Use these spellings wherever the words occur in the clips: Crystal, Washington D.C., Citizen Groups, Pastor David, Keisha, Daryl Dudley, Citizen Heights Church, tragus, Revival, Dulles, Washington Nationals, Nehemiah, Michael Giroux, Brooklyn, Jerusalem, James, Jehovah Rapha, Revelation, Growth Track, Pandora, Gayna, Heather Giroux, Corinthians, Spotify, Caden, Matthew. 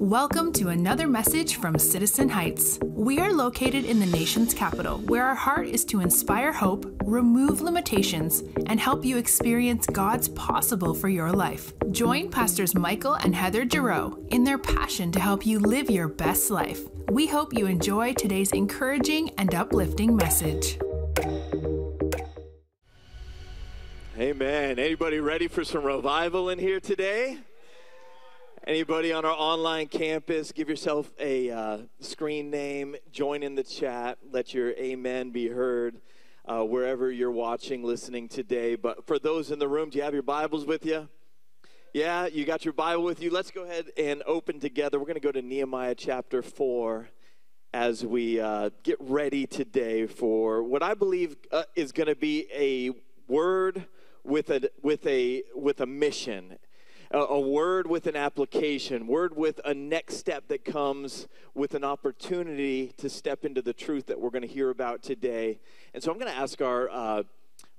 Welcome to another message from Citizen Heights. We are located in the nation's capital, where our heart is to inspire hope, remove limitations, and help you experience God's possible for your life. Join Pastors Michael and Heather Giroux in their passion to help you live your best life. We hope you enjoy today's encouraging and uplifting message. Amen. Anybody ready for some revival in here today? Anybody on our online campus, give yourself a screen name, join in the chat, let your amen be heard wherever you're watching, listening today. But for those in the room, do you have your Bibles with you? Yeah, you got your Bible with you. Let's go ahead and open together. We're going to go to Nehemiah chapter 4 as we get ready today for what I believe is going to be a word with a mission. A word with an application, word with a next step that comes with an opportunity to step into the truth that we're going to hear about today. And so I'm going to ask our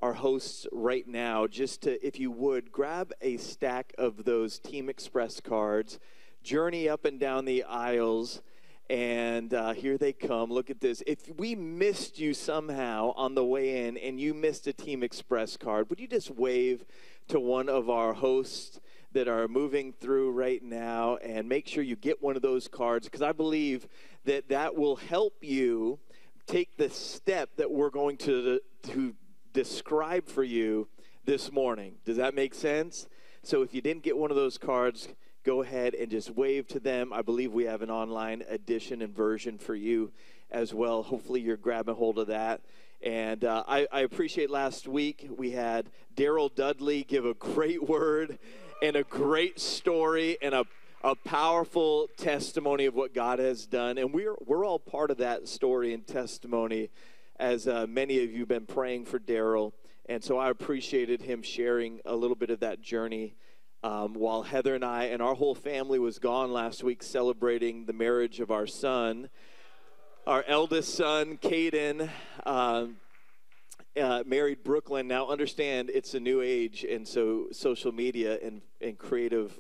hosts right now just to, if you would, grab a stack of those Team Express cards, journey up and down the aisles, and here they come. Look at this. If we missed you somehow on the way in and you missed a Team Express card, would you just wave to one of our hosts that are moving through right now, and make sure you get one of those cards, because I believe that that will help you take the step that we're going to describe for you this morning. Does that make sense? So if you didn't get one of those cards, go ahead and just wave to them. I believe we have an online edition and version for you as well. Hopefully you're grabbing hold of that. And I appreciate last week we had Daryl Dudley give a great word and a great story and a powerful testimony of what God has done. And we're all part of that story and testimony, as many of you have been praying for Daryl. And so I appreciated him sharing a little bit of that journey while Heather and I and our whole family was gone last week celebrating the marriage of our son, our eldest son, Caden. Married Brooklyn. Now understand it's a new age, and so social media and creative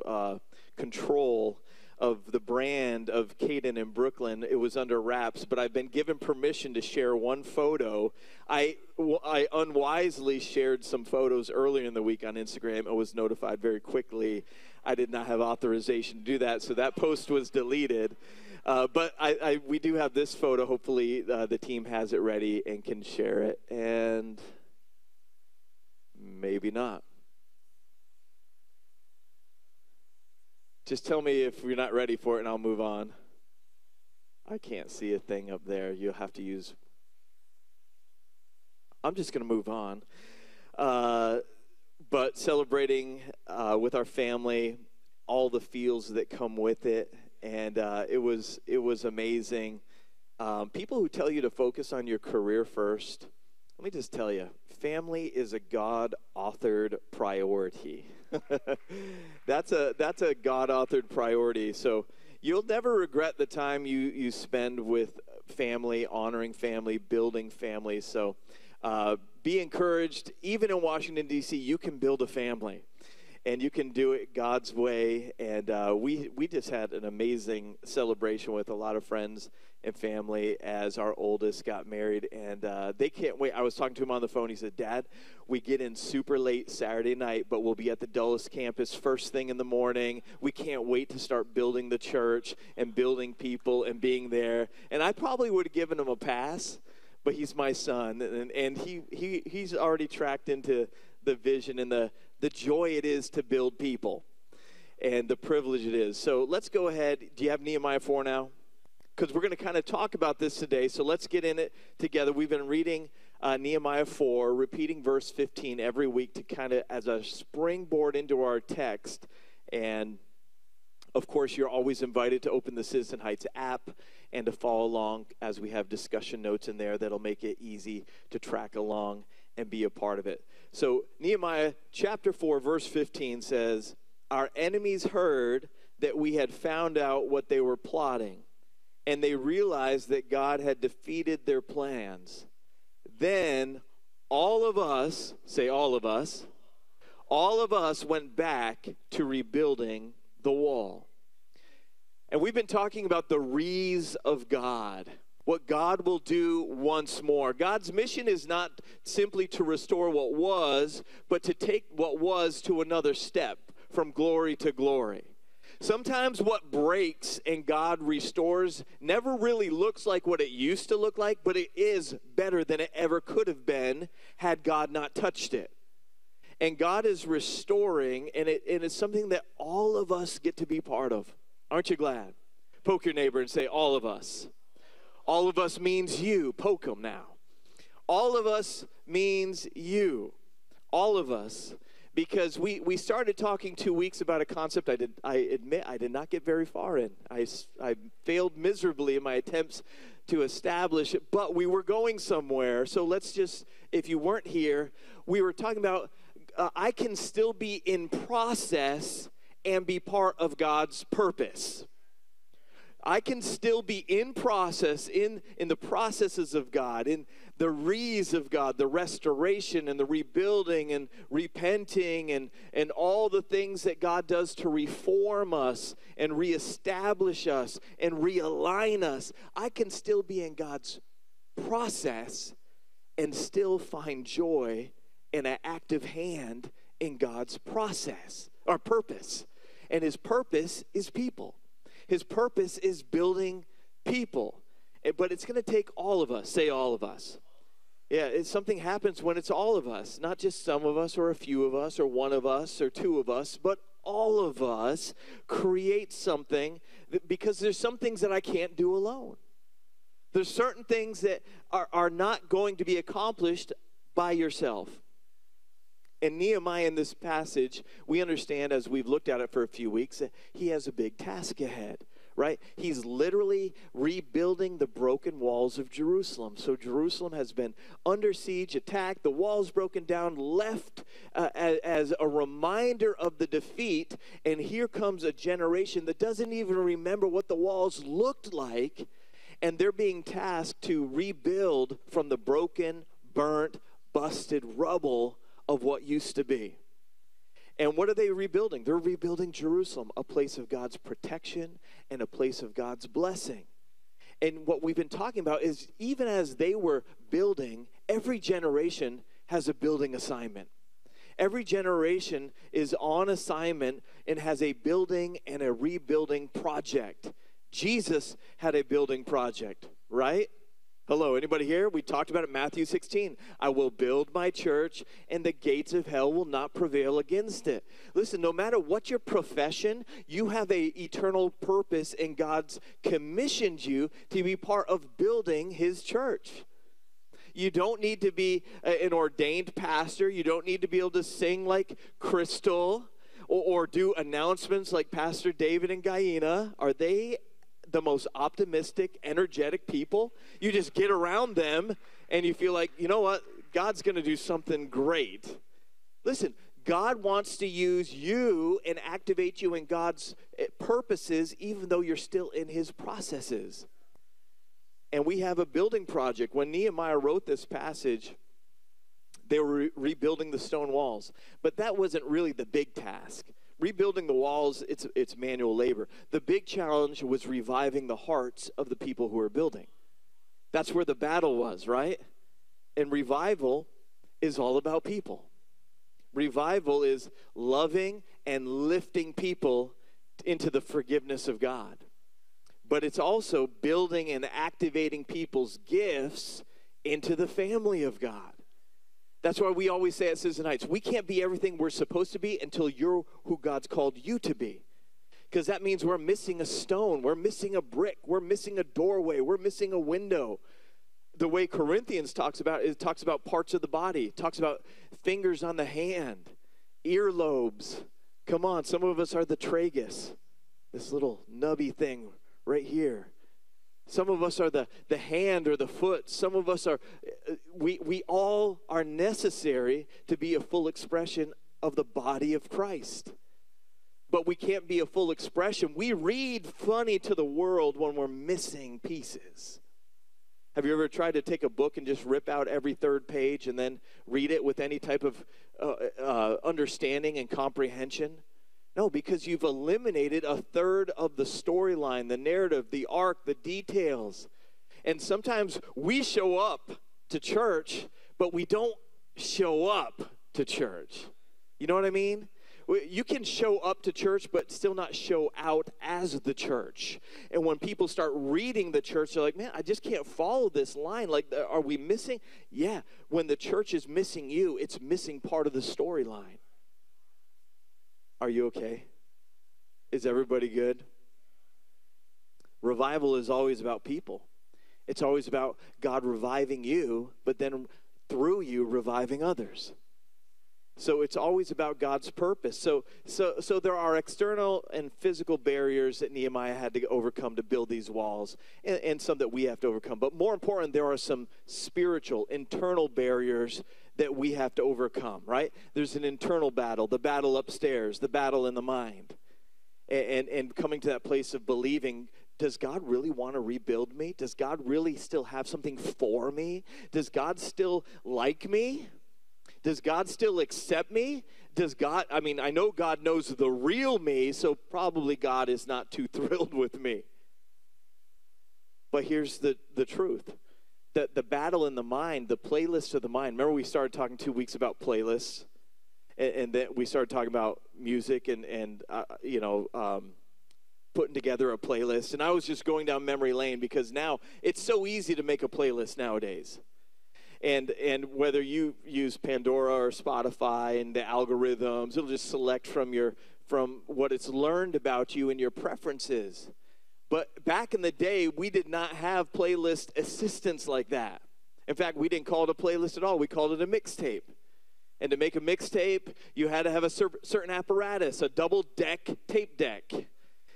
control of the brand of Caden and Brooklyn, it was under wraps, but I've been given permission to share one photo. I unwisely shared some photos earlier in the week on Instagram. I was notified very quickly. I did not have authorization to do that, so that post was deleted. But we do have this photo. Hopefully the team has it ready and can share it. And maybe not. Just tell me if you're not ready for it and I'll move on. I can't see a thing up there. You'll have to use. I'm just going to move on. But celebrating with our family, all the feels that come with it. And it was amazing. People who tell you to focus on your career first, let me just tell you, family is a God-authored priority. That's a God-authored priority. So you'll never regret the time you spend with family, honoring family, building family. So be encouraged. Even in Washington, D.C., you can build a family. And you can do it God's way. And we just had an amazing celebration with a lot of friends and family as our oldest got married. And they can't wait. I was talking to him on the phone. He said, "Dad, we get in super late Saturday night, but we'll be at the Dulles campus first thing in the morning. We can't wait to start building the church and building people and being there." And I probably would have given him a pass, but he's my son. And he's already tracked into the vision and the joy it is to build people and the privilege it is. So let's go ahead. Do you have Nehemiah 4 now? Because we're going to kind of talk about this today. So let's get in it together. We've been reading Nehemiah 4, repeating verse 15 every week to kind of as a springboard into our text. And, of course, you're always invited to open the Citizen Heights app and to follow along as we have discussion notes in there that'll make it easy to track along and be a part of it. So Nehemiah chapter 4, verse 15 says, "Our enemies heard that we had found out what they were plotting, and they realized that God had defeated their plans. Then all of us," say all of us went back to rebuilding the wall. And we've been talking about the re's of God, what God will do once more. God's mission is not simply to restore what was, but to take what was to another step from glory to glory. Sometimes what breaks and God restores never really looks like what it used to look like, but it is better than it ever could have been had God not touched it. And God is restoring, and it's something that all of us get to be part of. Aren't you glad? Poke your neighbor and say, all of us. All of us means you. Poke them now. All of us means you. All of us. Because we started talking 2 weeks about a concept I admit I did not get very far in. I failed miserably in my attempts to establish it, but we were going somewhere. So let's just, if you weren't here, we were talking about I can still be in process and be part of God's purpose. I can still be in process, in the processes of God, in the re's of God, the restoration and the rebuilding and repenting and all the things that God does to reform us and reestablish us and realign us. I can still be in God's process and still find joy in an active hand in God's process or purpose. And his purpose is people. His purpose is building people. But it's going to take all of us. Say all of us. Yeah, something happens when it's all of us. Not just some of us or a few of us or one of us or two of us. But all of us create something because there's some things that I can't do alone. There's certain things that are not going to be accomplished by yourself. And Nehemiah in this passage, we understand as we've looked at it for a few weeks, that he has a big task ahead, right? He's literally rebuilding the broken walls of Jerusalem. So Jerusalem has been under siege, attacked, the walls broken down, left as a reminder of the defeat. And here comes a generation that doesn't even remember what the walls looked like. And they're being tasked to rebuild from the broken, burnt, busted rubble of what used to be. And what are they rebuilding? They're rebuilding Jerusalem, a place of God's protection and a place of God's blessing. And what we've been talking about is even as they were building, every generation has a building assignment. Every generation is on assignment and has a building and a rebuilding project. Jesus had a building project, right? Hello, anybody here? We talked about it in Matthew 16. I will build my church, and the gates of hell will not prevail against it. Listen, no matter what your profession, you have an eternal purpose, and God's commissioned you to be part of building his church. You don't need to be an ordained pastor. You don't need to be able to sing like Crystal or do announcements like Pastor David and Gayna. Are they the most optimistic, energetic people? You just get around them and you feel like, you know what? God's going to do something great. Listen, God wants to use you and activate you in God's purposes, even though you're still in his processes. And we have a building project. When Nehemiah wrote this passage, they were rebuilding the stone walls. But that wasn't really the big task. Rebuilding the walls, it's manual labor. The big challenge was reviving the hearts of the people who are building. That's where the battle was, right? And revival is all about people. Revival is loving and lifting people into the forgiveness of God. But it's also building and activating people's gifts into the family of God. That's why we always say at Citizen Heights, we can't be everything we're supposed to be until you're who God's called you to be. Because that means we're missing a stone, we're missing a brick, we're missing a doorway, we're missing a window. The way Corinthians talks about it, talks about parts of the body, talks about fingers on the hand, earlobes. Come on, some of us are the tragus, this little nubby thing right here. Some of us are the hand or the foot. Some of us are, we all are necessary to be a full expression of the body of Christ. But we can't be a full expression. We read funny to the world when we're missing pieces. Have you ever tried to take a book and just rip out every third page and then read it with any type of understanding and comprehension? No, because you've eliminated a third of the storyline, the narrative, the arc, the details. And sometimes we show up to church, but we don't show up to church. You know what I mean? You can show up to church, but still not show out as the church. And when people start reading the church, they're like, man, I just can't follow this line. Like, are we missing? Yeah, when the church is missing you, it's missing part of the storyline. Are you okay? Is everybody good? Revival is always about people. It's always about God reviving you, but then through you reviving others. So it's always about God's purpose. So there are external and physical barriers that Nehemiah had to overcome to build these walls, and some that we have to overcome. But more important, there are some spiritual, internal barriers that we have to overcome, right? There's an internal battle, the battle upstairs, the battle in the mind, and coming to that place of believing, does God really want to rebuild me? Does God really still have something for me? Does God still like me? Does God still accept me? Does God, I mean, I know God knows the real me, so probably God is not too thrilled with me. But here's the truth. The battle in the mind, the playlist of the mind. Remember, we started talking 2 weeks about playlists, and then we started talking about music and putting together a playlist. And I was just going down memory lane because now it's so easy to make a playlist nowadays. And whether you use Pandora or Spotify and the algorithms, it'll just select from what it's learned about you and your preferences. But back in the day, we did not have playlist assistance like that. In fact, we didn't call it a playlist at all. We called it a mixtape. And to make a mixtape, you had to have a certain apparatus, a double-deck tape deck.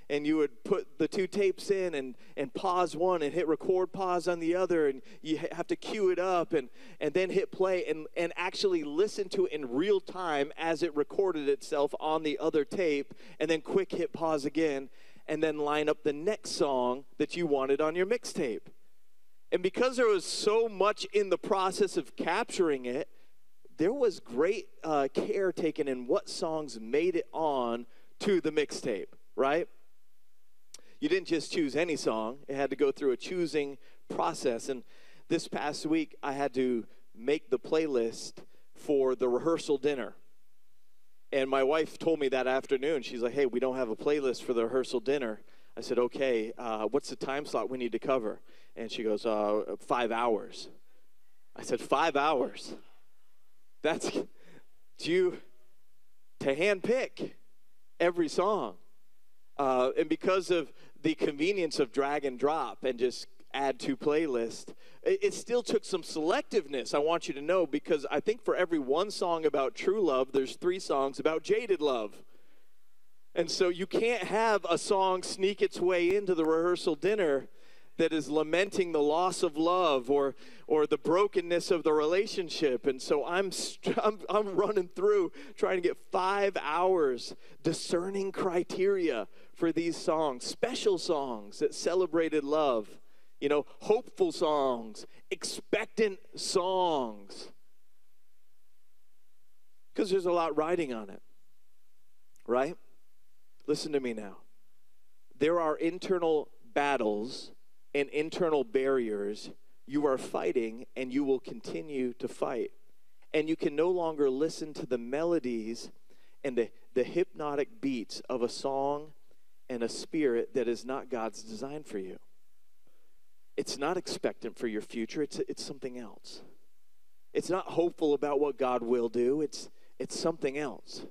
And you would put the two tapes in and pause one and hit record, pause on the other. And you have to cue it up and then hit play and actually listen to it in real time as it recorded itself on the other tape. And then quick hit pause again and then line up the next song that you wanted on your mixtape. And because there was so much in the process of capturing it, there was great care taken in what songs made it on to the mixtape, right? You didn't just choose any song. It had to go through a choosing process. And this past week, I had to make the playlist for the rehearsal dinner. And my wife told me that afternoon, she's like, hey, we don't have a playlist for the rehearsal dinner. I said, okay, what's the time slot we need to cover? And she goes, 5 hours. I said, 5 hours? That's due to handpick every song. And because of the convenience of drag and drop and just add to playlist, it still took some selectiveness, I want you to know, because I think for every one song about true love, there's 3 songs about jaded love. And so you can't have a song sneak its way into the rehearsal dinner that is lamenting the loss of love or the brokenness of the relationship. And so I'm running through trying to get 5 hours discerning criteria for these songs, special songs that celebrated love, you know, hopeful songs, expectant songs, because there's a lot riding on it, right? Listen to me now. There are internal battles and internal barriers you are fighting, and you will continue to fight. And you can no longer listen to the melodies and the hypnotic beats of a song and a spirit that is not God's design for you. It's not expectant for your future. It's something else. It's not hopeful about what God will do. It's something else.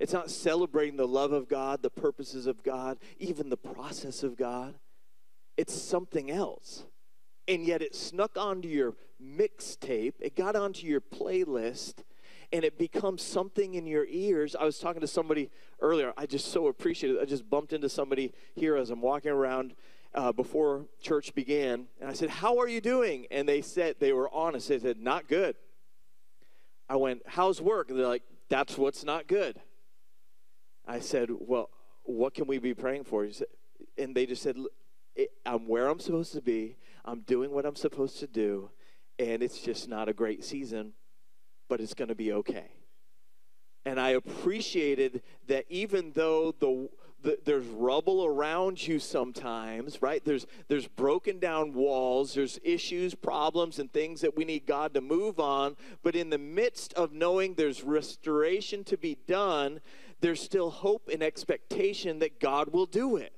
It's not celebrating the love of God, the purposes of God, even the process of God. It's something else. And yet it snuck onto your mixtape. It got onto your playlist. And it becomes something in your ears. I was talking to somebody earlier. I just so appreciate it. I just bumped into somebody here as I'm walking around before church began. And I said, how are you doing? And they said, they were honest. They said, not good. I went, how's work? And they're like, that's what's not good. I said, well, what can we be praying for? And they just said, I'm where I'm supposed to be, I'm doing what I'm supposed to do, and it's just not a great season, but it's going to be okay. And I appreciated that even though there's rubble around you sometimes, right? There's broken down walls, there's issues, problems, and things that we need God to move on. But in the midst of knowing there's restoration to be done, there's still hope and expectation that God will do it.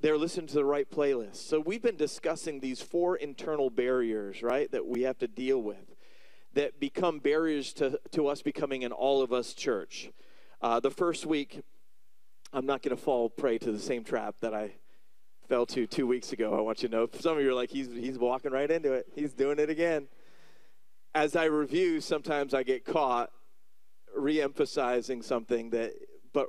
They're listening to the right playlist. So we've been discussing these 4 internal barriers, right, that we have to deal with that become barriers to us becoming an all-of-us church. The first week, I'm not going to fall prey to the same trap that I fell to 2 weeks ago. I want you to know. Some of you are like, he's walking right into it. He's doing it again. As I review, sometimes I get caught re-emphasizing something but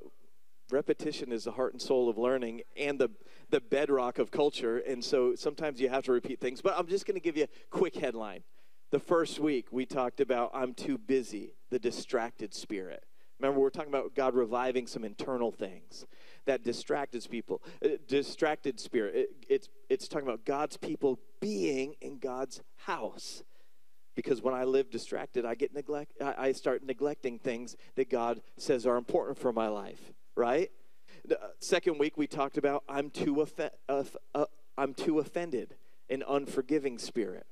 repetition is the heart and soul of learning and the bedrock of culture. And so sometimes you have to repeat things. But I'm just going to give you a quick headline. The first week, we talked about I'm too busy, the distracted spirit. Remember, we're talking about God reviving some internal things that distracted spirit. It's talking about God's people being in God's house, because when I live distracted, I start neglecting things that God says are important for my life. Right? The second week we talked about I'm too offended, an unforgiving spirit.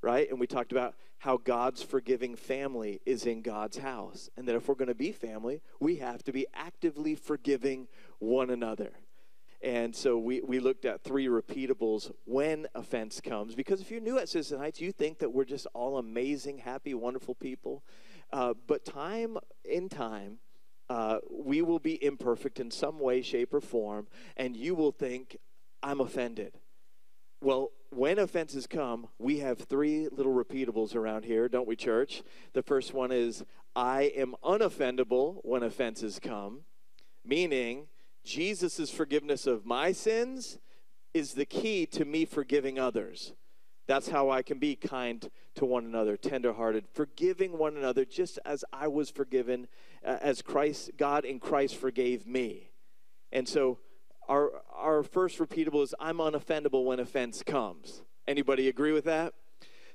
Right? And we talked about how God's forgiving family is in God's house, and that if we're going to be family, we have to be actively forgiving one another. And so we looked at 3 repeatables when offense comes, because if you're new at Citizen Heights, you think that we're just all amazing, happy, wonderful people. But time, we will be imperfect in some way, shape, or form, and you will think, I'm offended. Well, when offenses come, we have 3 little repeatables around here, don't we, church? The first one is, I am unoffendable when offenses come, meaning Jesus' forgiveness of my sins is the key to me forgiving others. That's how I can be kind to one another, tenderhearted, forgiving one another just as I was forgiven, as God in Christ forgave me. And so our first repeatable is, I'm unoffendable when offense comes. Anybody agree with that?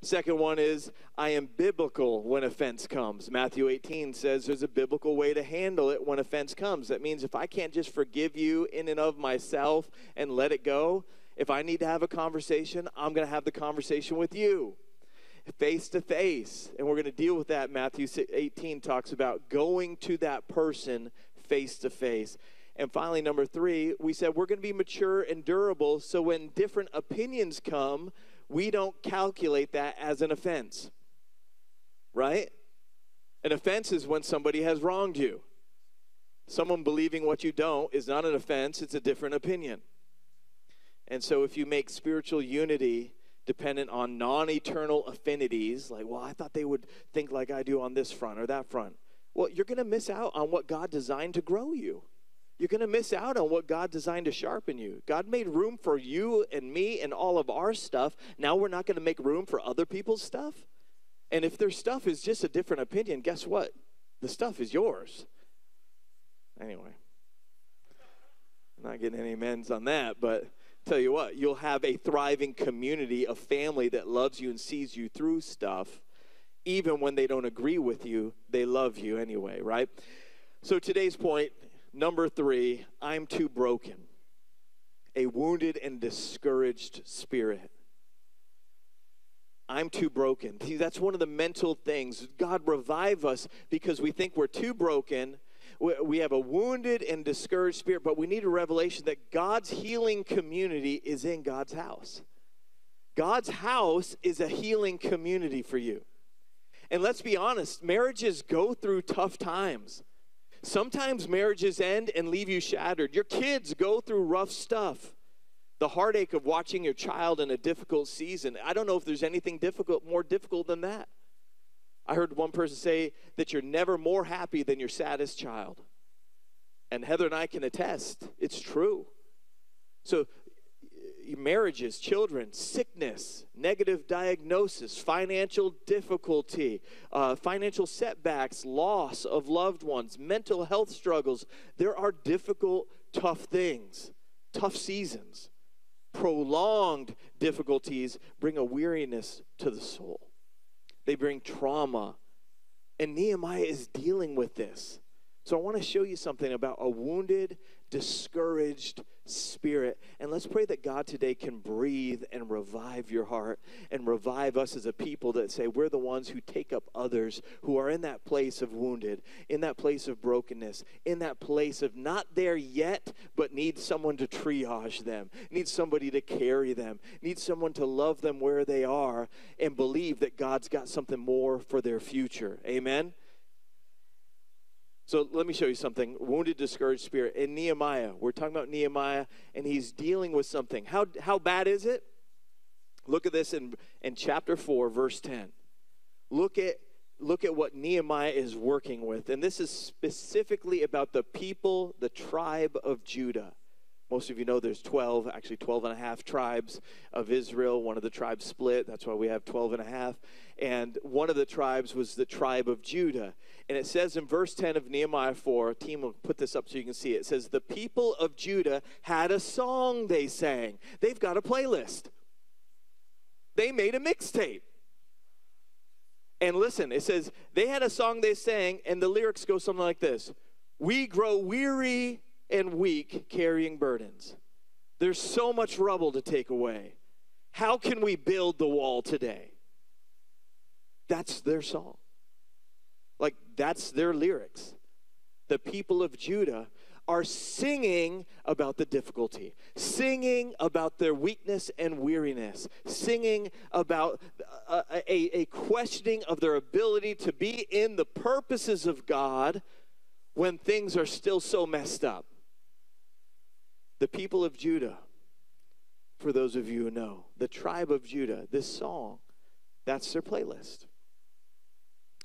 Second one is, I am biblical when offense comes. Matthew 18 says there's a biblical way to handle it when offense comes. That means if I can't just forgive you in and of myself and let it go, if I need to have a conversation, I'm going to have the conversation with you, face to face. And we're going to deal with that. Matthew 18 talks about going to that person face to face. And finally, number 3, we said we're going to be mature and durable, so when different opinions come, we don't calculate that as an offense, right? An offense is when somebody has wronged you. Someone believing what you don't is not an offense, it's a different opinion. And so if you make spiritual unity dependent on non-eternal affinities, like, well, I thought they would think like I do on this front or that front, well, you're going to miss out on what God designed to grow you. You're going to miss out on what God designed to sharpen you. God made room for you and me and all of our stuff. Now we're not going to make room for other people's stuff. And if their stuff is just a different opinion, guess what? The stuff is yours. Anyway, I'm not getting any amens on that, but tell you what, you'll have a thriving community of family that loves you and sees you through stuff. Even when they don't agree with you, they love you anyway, right? So today's point, number 3, I'm too broken, a wounded and discouraged spirit. I'm too broken. See, that's one of the mental things. God revive us because we think we're too broken. We have a wounded and discouraged spirit, but we need a revelation that God's healing community is in God's house. God's house is a healing community for you. And let's be honest, marriages go through tough times. Sometimes marriages end and leave you shattered. Your kids go through rough stuff. The heartache of watching your child in a difficult season. I don't know if there's anything more difficult than that. I heard one person say that you're never more happy than your saddest child. And Heather and I can attest, it's true. So marriages, children, sickness, negative diagnosis, financial difficulty, financial setbacks, loss of loved ones, mental health struggles. There are difficult, tough things, tough seasons. Prolonged difficulties bring a weariness to the soul. They bring trauma And Nehemiah is dealing with this. So I want to show you something about a wounded, discouraged spirit. And let's pray that God today can breathe and revive your heart and revive us as a people that say we're the ones who take up others who are in that place of wounded, in that place of brokenness, in that place of not there yet, but need someone to triage them, need somebody to carry them, need someone to love them where they are and believe that God's got something more for their future. Amen? So let me show you something. Wounded, discouraged spirit. In Nehemiah, we're talking about Nehemiah, and he's dealing with something. How bad is it? Look at this in chapter 4, verse 10. Look at what Nehemiah is working with. And this is specifically about the people, the tribe of Judah. Most of you know there's 12 and a half tribes of Israel. One of the tribes split. That's why we have 12 and a half. And one of the tribes was the tribe of Judah. And it says in verse 10 of Nehemiah 4, team will put this up so you can see it. It says, the people of Judah had a song they sang. They've got a playlist. They made a mixtape. And listen, it says, they had a song they sang, and the lyrics go something like this. We grow weary and weak carrying burdens. There's so much rubble to take away. How can we build the wall today? That's their song. Like, that's their lyrics. The people of Judah are singing about the difficulty, singing about their weakness and weariness, singing about a questioning of their ability to be in the purposes of God when things are still so messed up. The people of Judah, for those of you who know, the tribe of Judah, this song, that's their playlist.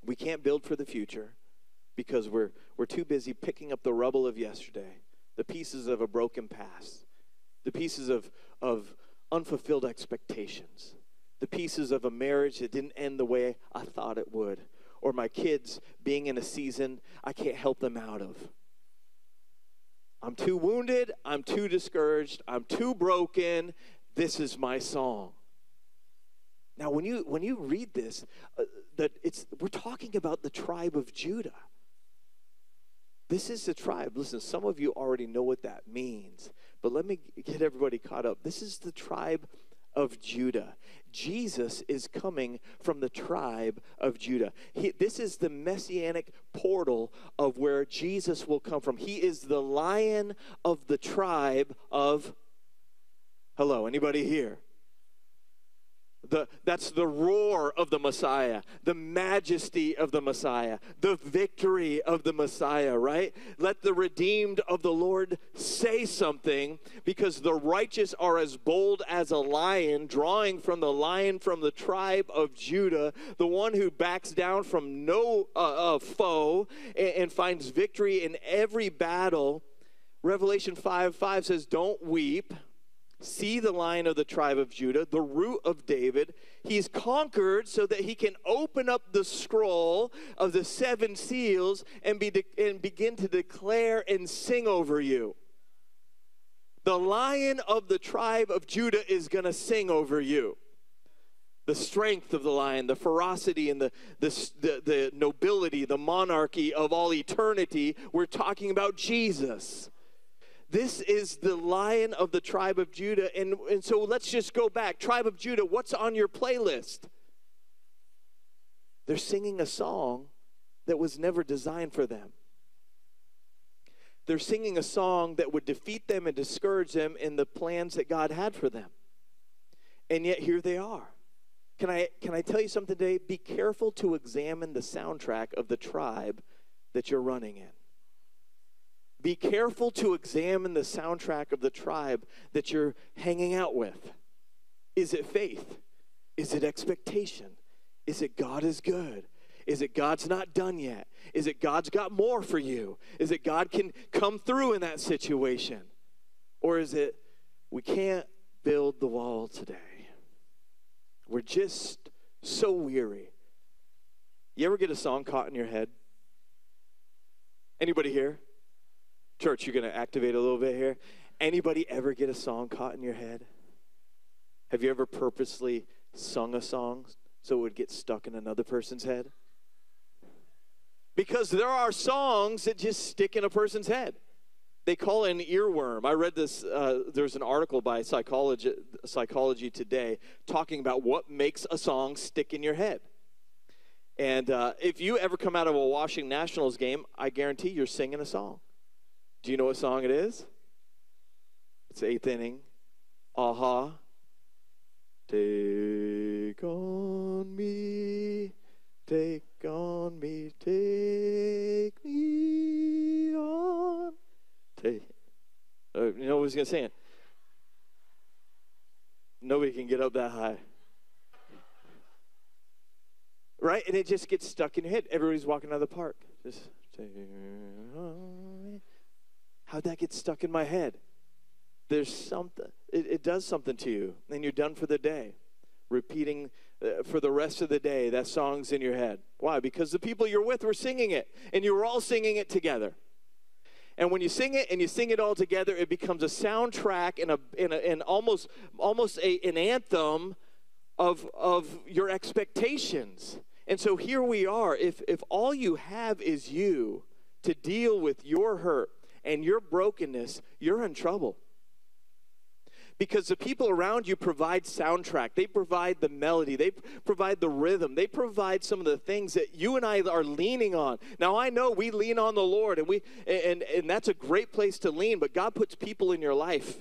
We can't build for the future because we're too busy picking up the rubble of yesterday, the pieces of a broken past, the pieces of unfulfilled expectations, the pieces of a marriage that didn't end the way I thought it would, or my kids being in a season I can't help them out of. I'm too wounded, I'm too discouraged, I'm too broken, this is my song. Now, when you read this, we're talking about the tribe of Judah. This is the tribe. Listen, some of you already know what that means, but let me get everybody caught up. This is the tribe of Judah. Jesus is coming from the tribe of Judah. This is the messianic portal of where Jesus will come from. He is the Lion of the tribe of, hello, anybody here? That's the roar of the Messiah, the majesty of the Messiah, the victory of the Messiah, right? Let the redeemed of the Lord say something, because the righteous are as bold as a lion, drawing from the lion from the tribe of Judah, the one who backs down from no foe and finds victory in every battle. Revelation 5:5 says, don't weep. See the Lion of the tribe of Judah, the root of David. He's conquered so that he can open up the scroll of the seven seals and begin to declare and sing over you. The Lion of the tribe of Judah is going to sing over you. The strength of the lion, the ferocity and the nobility, the monarchy of all eternity. We're talking about Jesus. This is the Lion of the tribe of Judah. And so let's just go back. Tribe of Judah, what's on your playlist? They're singing a song that was never designed for them. They're singing a song that would defeat them and discourage them in the plans that God had for them. And yet here they are. Can I tell you something today? Be careful to examine the soundtrack of the tribe that you're running in. Be careful to examine the soundtrack of the tribe that you're hanging out with. Is it faith? Is it expectation? Is it God is good? Is it God's not done yet? Is it God's got more for you? Is it God can come through in that situation? Or is it we can't build the wall today? We're just so weary. You ever get a song caught in your head? Anybody here? Church, you're going to activate a little bit here. Anybody ever get a song caught in your head? Have you ever purposely sung a song so it would get stuck in another person's head? Because there are songs that just stick in a person's head. They call it an earworm. I read this, there's an article by Psychology Today talking about what makes a song stick in your head. And if you ever come out of a Washington Nationals game, I guarantee you're singing a song. Do you know what song it is? It's Eighth Inning. Aha. Uh-huh. Take on me, take on me, take me on. Take. You know who's going to sing it? Nobody can get up that high. Right? And it just gets stuck in your head. Everybody's walking out of the park. Just take on me. How'd that get stuck in my head? There's something, it does something to you, and you're done for the day. Repeating for the rest of the day, that song's in your head. Why? Because the people you're with were singing it, and you were all singing it together. And when you sing it, and you sing it all together, it becomes a soundtrack and an anthem of your expectations. And so here we are. If all you have is you to deal with your hurt and your brokenness, you're in trouble. Because the people around you provide soundtrack. They provide the melody. They provide the rhythm. They provide some of the things that you and I are leaning on. Now, I know we lean on the Lord, and that's a great place to lean, but God puts people in your life.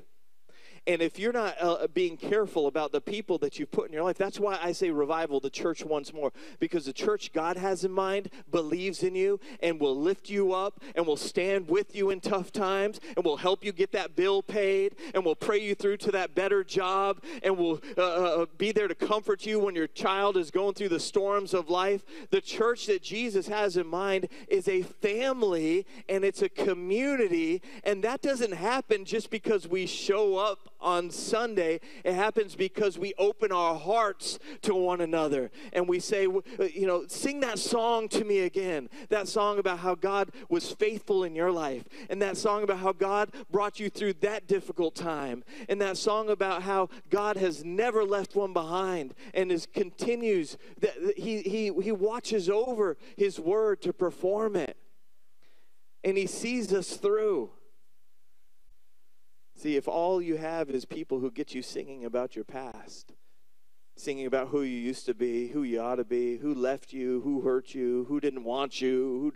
And if you're not being careful about the people that you put in your life, that's why I say revival, the church once more. Because the church God has in mind believes in you and will lift you up and will stand with you in tough times and will help you get that bill paid and will pray you through to that better job and will be there to comfort you when your child is going through the storms of life. The church that Jesus has in mind is a family and it's a community, and that doesn't happen just because we show up on Sunday. It happens because we open our hearts to one another and we say, you know, sing that song to me again. That song about how God was faithful in your life, and that song about how God brought you through that difficult time, and that song about how God has never left one behind and continues. He watches over His word to perform it, and He sees us through. See, if all you have is people who get you singing about your past, singing about who you used to be, who you ought to be, who left you, who hurt you, who didn't want you,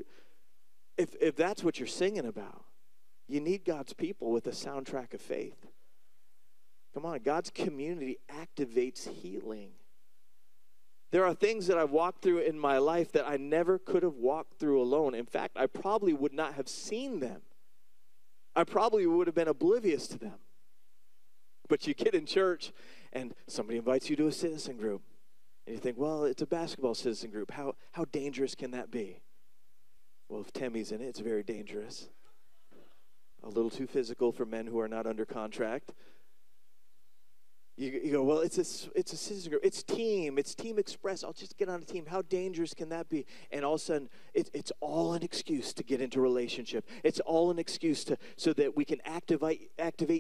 if that's what you're singing about, you need God's people with a soundtrack of faith. Come on, God's community activates healing. There are things that I've walked through in my life that I never could have walked through alone. In fact, I probably would not have seen them. I probably would have been oblivious to them. But you get in church and somebody invites you to a citizen group. And you think, well, it's a basketball citizen group. How dangerous can that be? Well, if Temmie's in it, it's very dangerous. A little too physical for men who are not under contract. You go, well, it's a citizen group. It's Team Express. I'll just get on a team. How dangerous can that be? And all of a sudden, it's all an excuse to get into relationship. It's all an excuse so that we can activate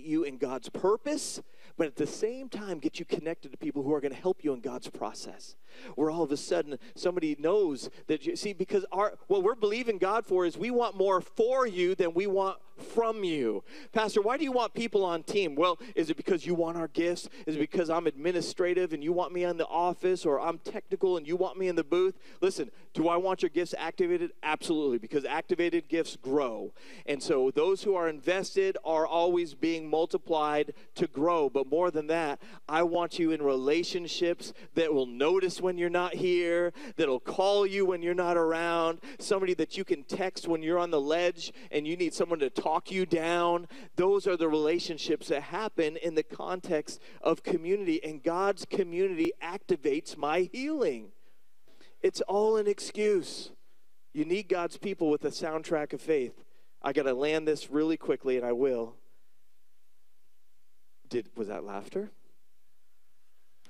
you in God's purpose, but at the same time get you connected to people who are going to help you in God's process. Where all of a sudden somebody knows that you see, because what we're believing God for is we want more for you than we want from you. Pastor, why do you want people on team? Well, is it because you want our gifts? Is it because I'm administrative and you want me in the office, or I'm technical and you want me in the booth? Listen, do I want your gifts activated? Absolutely, because activated gifts grow. And so those who are invested are always being multiplied to grow. But more than that, I want you in relationships that will notice when you're not here, that'll call you when you're not around, somebody that you can text when you're on the ledge and you need someone to talk you down. Those are the relationships that happen in the context of community, and God's community activates my healing. It's all an excuse. You need God's people with a soundtrack of faith. I got to land this really quickly, and I will. Was that laughter?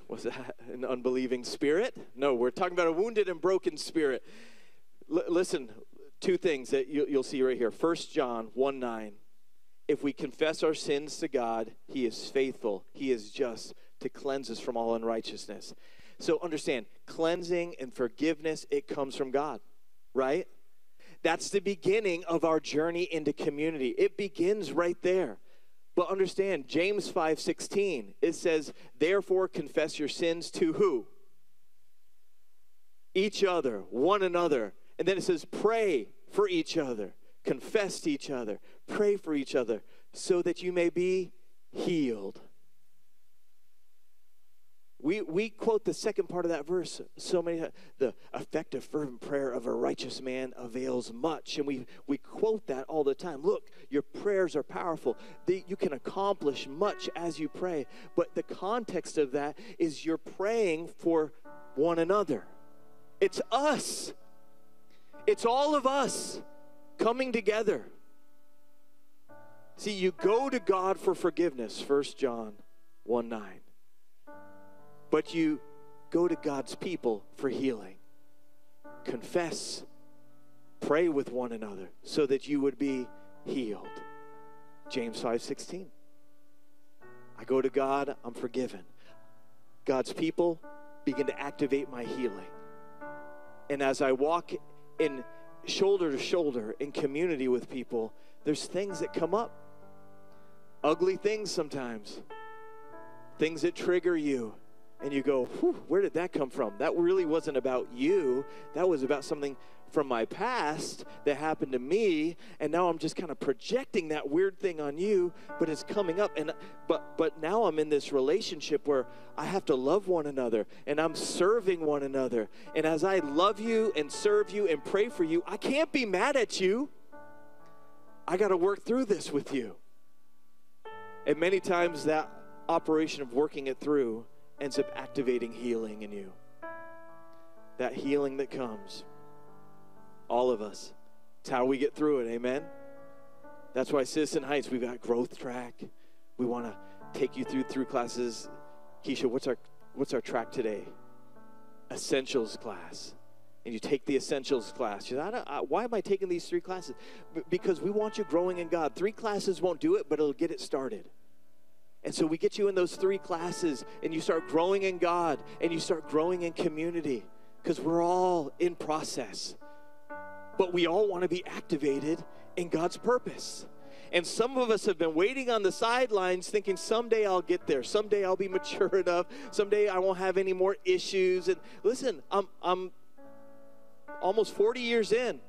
Was that an unbelieving spirit? No, we're talking about a wounded and broken spirit. Listen, two things that you'll see right here. 1 John 1:9. If we confess our sins to God, He is faithful. He is just to cleanse us from all unrighteousness. So understand, cleansing and forgiveness, it comes from God, right? That's the beginning of our journey into community. It begins right there. But understand, James 5:16, it says, therefore confess your sins to who? Each other, one another. And then it says, pray for each other. Confess to each other. Pray for each other so that you may be healed. We quote the second part of that verse so many times. The effective fervent prayer of a righteous man avails much. And we quote that all the time. Look, your prayers are powerful. You can accomplish much as you pray. But the context of that is you're praying for one another. It's us. It's all of us coming together. See, you go to God for forgiveness, 1 John 1:9. But you go to God's people for healing. Confess, pray with one another so that you would be healed. James 5:16. I go to God, I'm forgiven. God's people begin to activate my healing. And as I walk in shoulder to shoulder in community with people, there's things that come up. Ugly things sometimes. Things that trigger you. And you go, whew, where did that come from? That really wasn't about you. That was about something from my past that happened to me, and now I'm just kind of projecting that weird thing on you, but it's coming up. And but now I'm in this relationship where I have to love one another, and I'm serving one another. And as I love you and serve you and pray for you, I can't be mad at you. I got to work through this with you. And many times that operation of working it through ends up activating healing in you. That healing that comes. All of us. It's how we get through it, amen? That's why Citizen Heights, we've got Growth Track. We want to take you through classes. Keisha, what's our track today? Essentials class. And you take the essentials class. You know, why am I taking these three classes? Because we want you growing in God. Three classes won't do it, but it'll get it started. And so we get you in those three classes, and you start growing in God, and you start growing in community, because we're all in process. But we all want to be activated in God's purpose. And some of us have been waiting on the sidelines thinking, someday I'll get there. Someday I'll be mature enough. Someday I won't have any more issues. And listen, I'm almost 40 years in.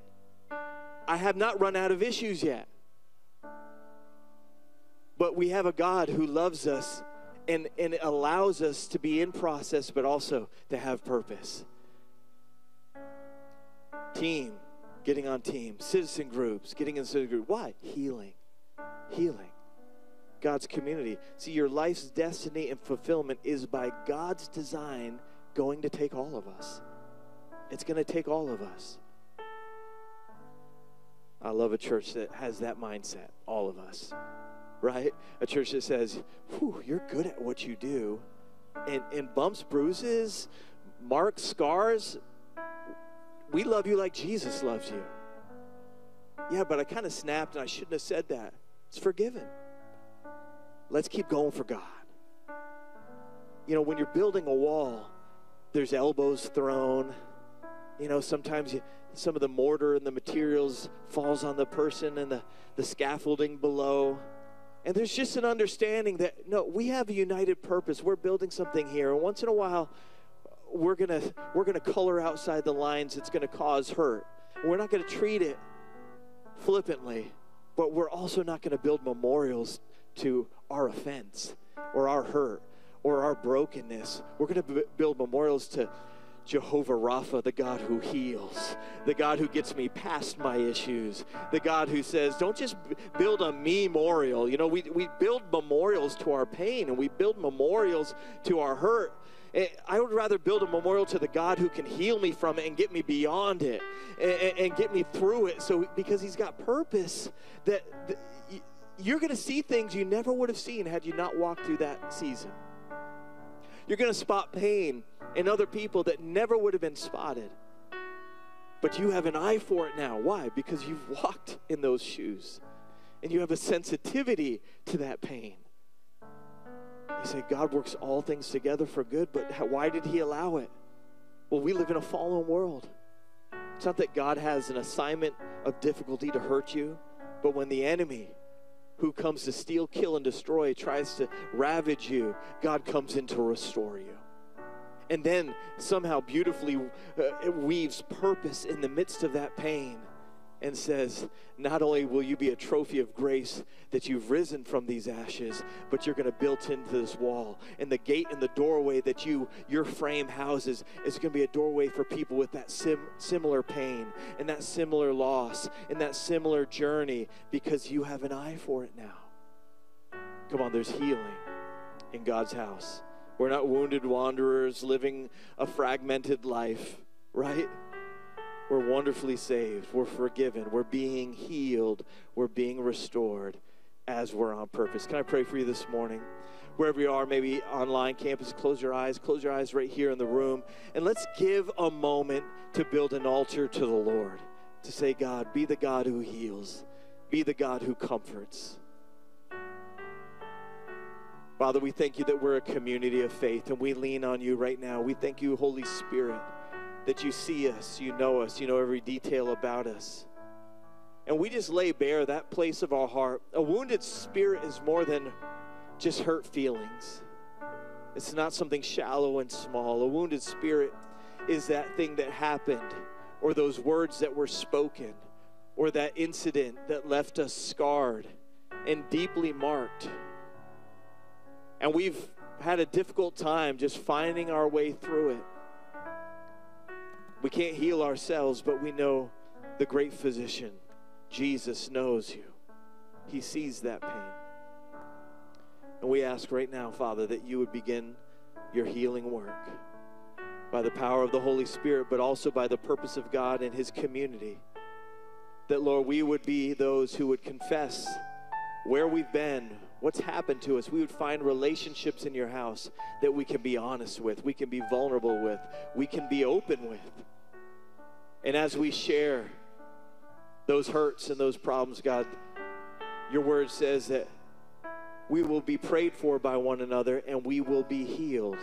I have not run out of issues yet. But we have a God who loves us and allows us to be in process, but also to have purpose. Team, getting on team. Citizen groups, getting in citizen groups. Why? Healing. Healing. God's community. See, your life's destiny and fulfillment is by God's design going to take all of us. It's going to take all of us. I love a church that has that mindset, all of us. Right? A church that says, whew, you're good at what you do. And bumps, bruises, marks, scars, we love you like Jesus loves you. Yeah, but I kind of snapped and I shouldn't have said that. It's forgiven. Let's keep going for God. You know, when you're building a wall, there's elbows thrown. You know, sometimes some of the mortar and the materials falls on the person and the scaffolding below. And there's just an understanding that, no, we have a united purpose. We're building something here. And once in a while, we're gonna color outside the lines that's going to cause hurt. We're not going to treat it flippantly, but we're also not going to build memorials to our offense or our hurt or our brokenness. We're going to build memorials to Jehovah Rapha, the God who heals, the God who gets me past my issues, the God who says, don't just build a memorial. You know, we build memorials to our pain, and we build memorials to our hurt. I would rather build a memorial to the God who can heal me from it and get me beyond it and get me through it. So, because he's got purpose, that you're going to see things you never would have seen had you not walked through that season. You're going to spot pain in other people that never would have been spotted. But you have an eye for it now. Why? Because you've walked in those shoes. And you have a sensitivity to that pain. You say, God works all things together for good, but why did he allow it? Well, we live in a fallen world. It's not that God has an assignment of difficulty to hurt you, but when the enemy who comes to steal, kill, and destroy tries to ravage you, God comes in to restore you. And then somehow beautifully weaves purpose in the midst of that pain and says, not only will you be a trophy of grace that you've risen from these ashes, but you're going to build into this wall. And the gate and the doorway that your frame houses is going to be a doorway for people with that similar pain and that similar loss and that similar journey, because you have an eye for it now. Come on, there's healing in God's house. We're not wounded wanderers living a fragmented life, right? We're wonderfully saved. We're forgiven. We're being healed. We're being restored as we're on purpose. Can I pray for you this morning? Wherever you are, maybe online, campus, close your eyes. Close your eyes right here in the room. And let's give a moment to build an altar to the Lord, to say, God, be the God who heals. Be the God who comforts. Father, we thank you that we're a community of faith, and we lean on you right now. We thank you, Holy Spirit, that you see us, you know every detail about us. And we just lay bare that place of our heart. A wounded spirit is more than just hurt feelings. It's not something shallow and small. A wounded spirit is that thing that happened, or those words that were spoken, or that incident that left us scarred and deeply marked. And we've had a difficult time just finding our way through it. We can't heal ourselves, but we know the great physician, Jesus, knows you. He sees that pain. And we ask right now, Father, that you would begin your healing work by the power of the Holy Spirit, but also by the purpose of God and his community. That, Lord, we would be those who would confess where we've been, what's happened to us. We would find relationships in your house that we can be honest with, we can be vulnerable with, we can be open with. And as we share those hurts and those problems, God, your word says that we will be prayed for by one another and we will be healed.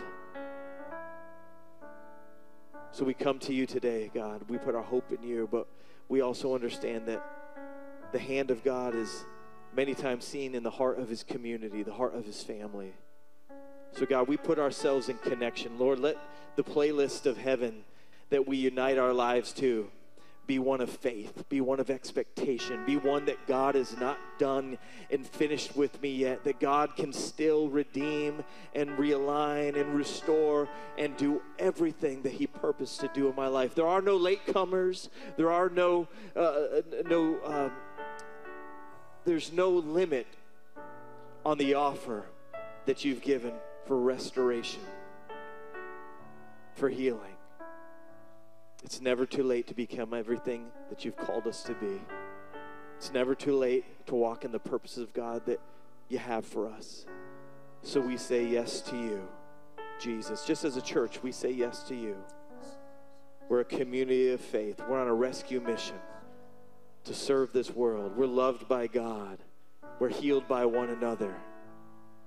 So we come to you today, God. We put our hope in you, but we also understand that the hand of God is many times seen in the heart of his community, the heart of his family. So God, we put ourselves in connection. Lord, let the playlist of heaven that we unite our lives to be one of faith, be one of expectation, be one that God is not done and finished with me yet, that God can still redeem and realign and restore and do everything that he purposed to do in my life. There are no latecomers. There are there's no limit on the offer that you've given for restoration, for healing. It's never too late to become everything that you've called us to be. It's never too late to walk in the purposes of God that you have for us. So we say yes to you, Jesus. Just as a church, we say yes to you. We're a community of faith. We're on a rescue mission to serve this world. We're loved by God. We're healed by one another.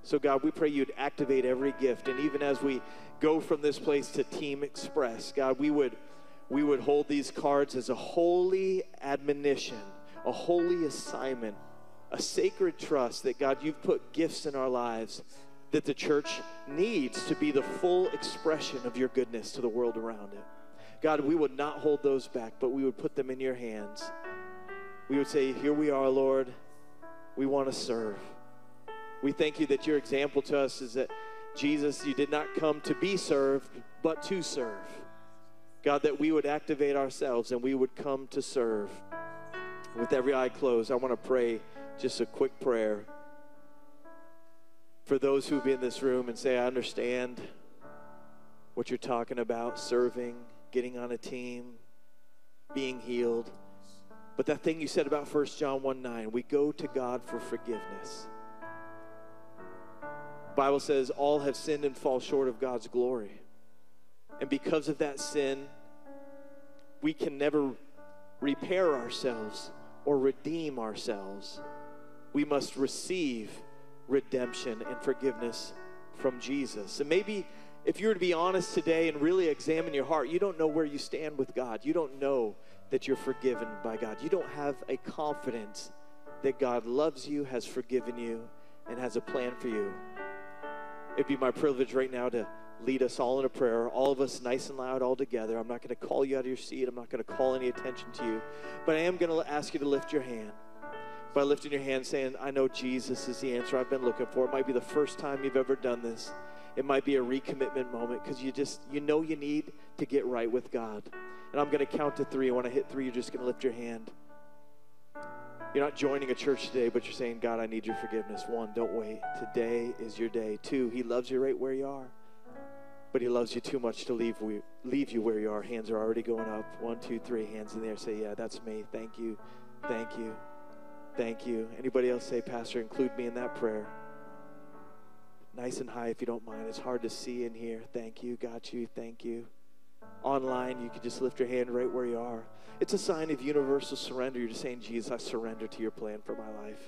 So God, we pray you'd activate every gift. And even as we go from this place to Team Express, God, we would hold these cards as a holy admonition, a holy assignment, a sacred trust that, God, you've put gifts in our lives that the church needs to be the full expression of your goodness to the world around it. God, we would not hold those back, but we would put them in your hands. We would say, here we are, Lord. We want to serve. We thank you that your example to us is that, Jesus, you did not come to be served, but to serve. God, that we would activate ourselves and we would come to serve. With every eye closed, I want to pray just a quick prayer for those who would be in this room and say, I understand what you're talking about, serving, getting on a team, being healed. But that thing you said about 1 John 1:9, we go to God for forgiveness. The Bible says all have sinned and fall short of God's glory. And because of that sin, we can never repair ourselves or redeem ourselves. We must receive redemption and forgiveness from Jesus. And maybe If you were to be honest today and really examine your heart, you don't know where you stand with God. You don't know that you're forgiven by God. You don't have a confidence that God loves you, has forgiven you, and has a plan for you. It'd be my privilege right now to lead us all in a prayer, all of us nice and loud, all together. I'm not going to call you out of your seat. I'm not going to call any attention to you. But I am going to ask you to lift your hand. By lifting your hand saying, I know Jesus is the answer I've been looking for. It might be the first time you've ever done this. It might be a recommitment moment because you know you need to get right with God. And I'm going to count to three. When I hit three, you're just going to lift your hand. You're not joining a church today, but you're saying, God, I need your forgiveness. One, don't wait. Today is your day. Two, he loves you right where you are. But he loves you too much to leave you where you are. Hands are already going up. One, two, three. Hands in there. Say, yeah, that's me. Thank you. Thank you. Thank you. Anybody else say, Pastor, include me in that prayer? Nice and high if you don't mind. It's hard to see in here. Thank you. Got you. Thank you. Online, you can just lift your hand right where you are. It's a sign of universal surrender. You're just saying, Jesus, I surrender to your plan for my life.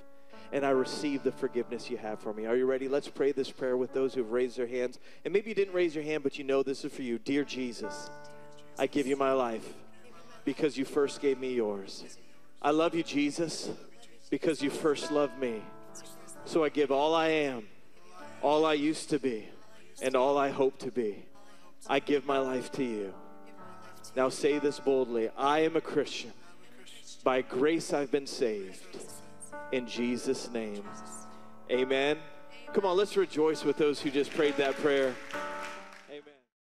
And I receive the forgiveness you have for me. Are you ready? Let's pray this prayer with those who've raised their hands. And maybe you didn't raise your hand, but you know this is for you. Dear Jesus, I give you my life because you first gave me yours. I love you, Jesus, because you first loved me. So I give all I am, all I used to be, and all I hope to be. I give my life to you. Now say this boldly. I am a Christian. By grace I've been saved. In Jesus' name. Amen. Come on, let's rejoice with those who just prayed that prayer.